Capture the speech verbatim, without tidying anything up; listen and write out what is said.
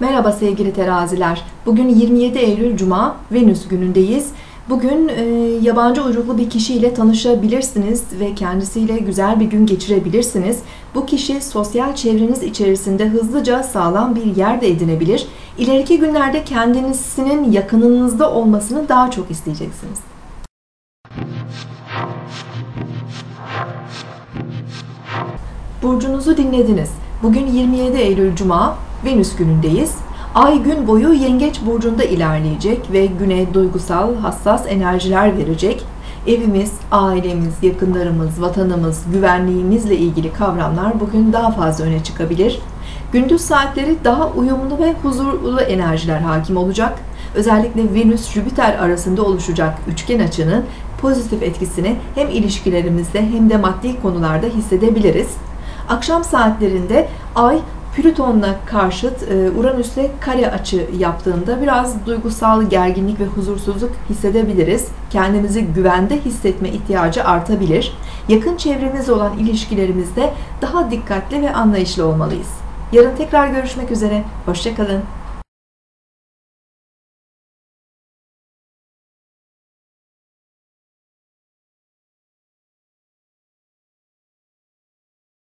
Merhaba sevgili teraziler. Bugün yirmi yedi Eylül Cuma, Venüs günündeyiz. Bugün e, yabancı uyruklu bir kişiyle tanışabilirsiniz ve kendisiyle güzel bir gün geçirebilirsiniz. Bu kişi sosyal çevreniz içerisinde hızlıca sağlam bir yer de edinebilir. İleriki günlerde kendisinin yakınınızda olmasını daha çok isteyeceksiniz. Burcunuzu dinlediniz. Bugün yirmi yedi Eylül Cuma, Venüs günündeyiz. Ay gün boyu Yengeç burcunda ilerleyecek ve güne duygusal, hassas enerjiler verecek. Evimiz, ailemiz, yakınlarımız, vatanımız, güvenliğimizle ilgili kavramlar bugün daha fazla öne çıkabilir. Gündüz saatleri daha uyumlu ve huzurlu enerjiler hakim olacak. Özellikle Venüs-Jüpiter arasında oluşacak üçgen açının pozitif etkisini hem ilişkilerimizde hem de maddi konularda hissedebiliriz. Akşam saatlerinde Ay, Plüton'la karşıt Uranüs'le kare açı yaptığında biraz duygusal gerginlik ve huzursuzluk hissedebiliriz. Kendimizi güvende hissetme ihtiyacı artabilir. Yakın çevremiz olan ilişkilerimizde daha dikkatli ve anlayışlı olmalıyız. Yarın tekrar görüşmek üzere. Hoşça kalın.